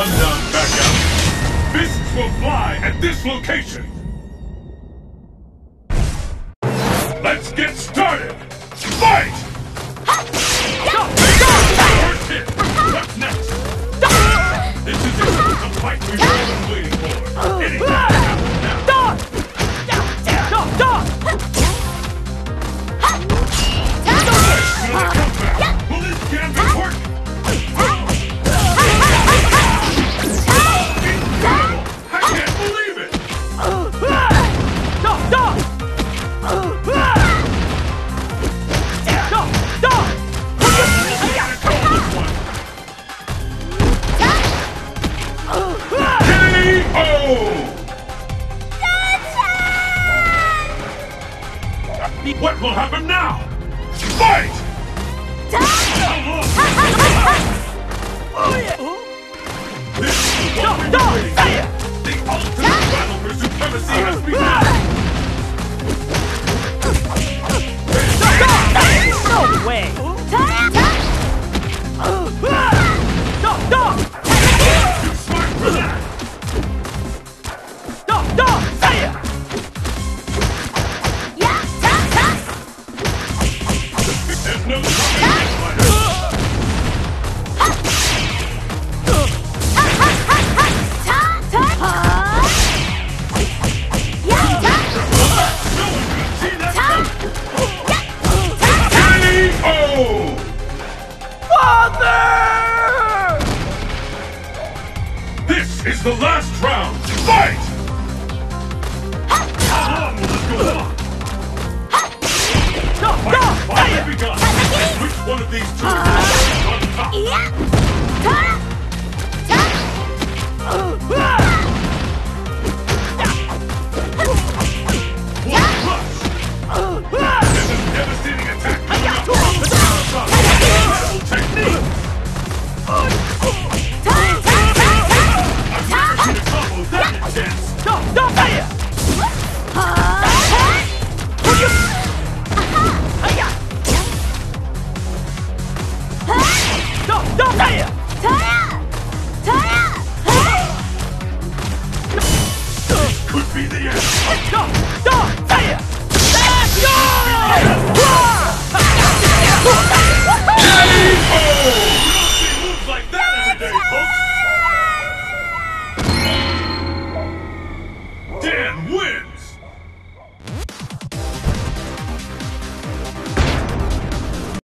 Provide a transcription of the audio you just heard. Rundown back out. Fists will fly at this location. Let's get started. Fight! What's next? This is it. The fight we've been waiting for. Anything happens now. Will this can be work? Incredible! I can't believe it! K.O. What will happen now? Fight! It's the last round! Fight! How long will this go on? Fight has begun! Which one of these two